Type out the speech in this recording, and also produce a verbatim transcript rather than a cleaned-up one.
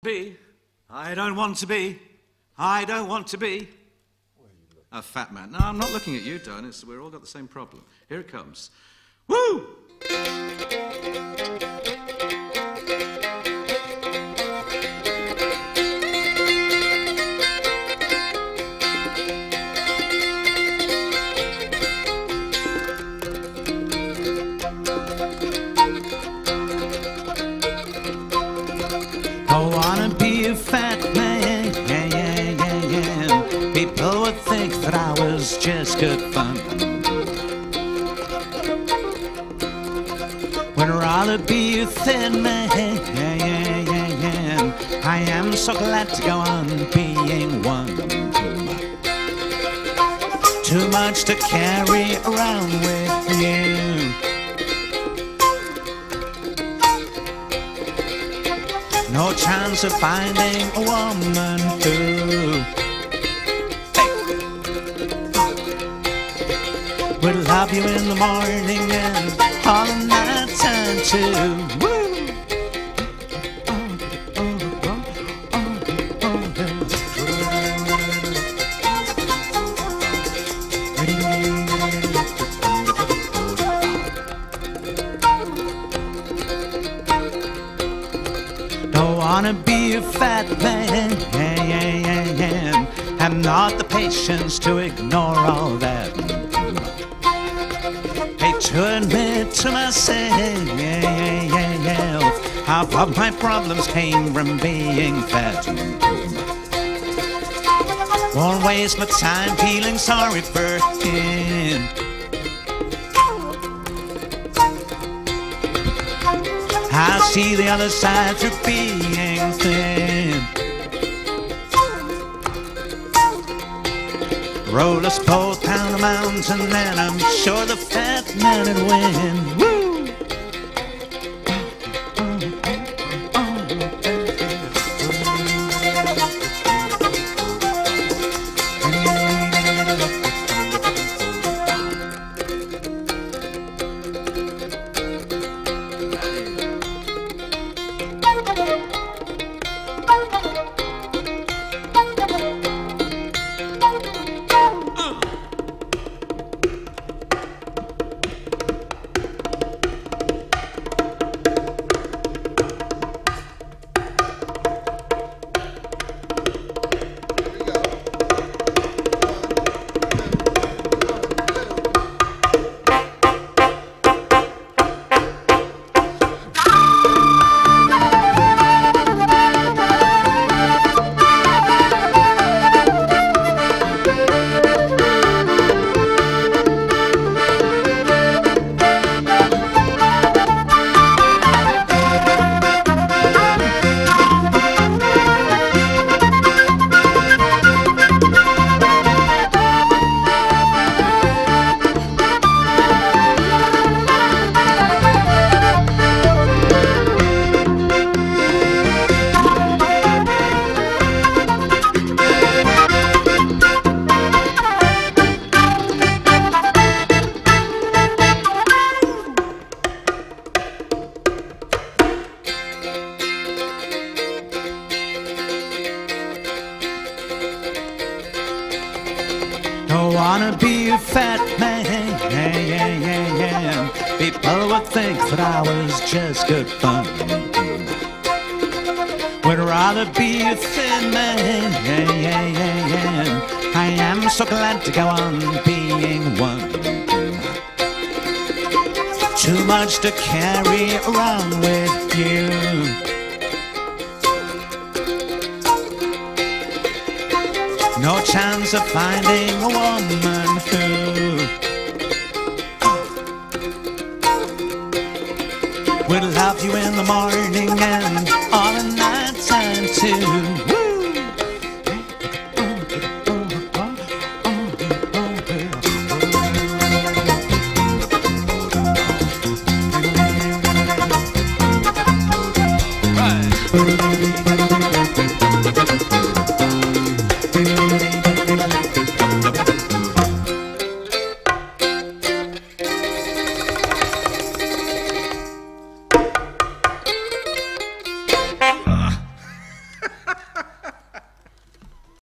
Be, I don't want to be, I don't want to be a fat man. No, I'm not looking at you, Don. It's, we're all got the same problem. Here it comes. Woo! I wanna be a fat man, yeah, yeah, yeah, yeah. People would think that I was just good fun. When rather be a thin man, yeah, yeah, yeah, yeah. I am so glad to go on being one. Too much to carry around with you. No chance of finding a woman who hey. Would love you in the morning and all night time too. Woo. I wanna be a fat man, yeah, yeah, yeah, yeah. Have not the patience to ignore all that. Hate to admit to myself, yeah, yeah, yeah, yeah, half of my problems came from being fat. Won't waste my time feeling sorry for him. I see the other side through being thin. Roll us both down the mountain, and I'm sure the fat man would win. Woo! I wanna be a fat man, yeah, yeah, yeah, yeah. People would think that I was just good fun. Would rather be a thin man, yeah, yeah, yeah, yeah. I am so glad to go on being one. Too much to carry around with you. No chance of finding a woman who would love you in the morning and all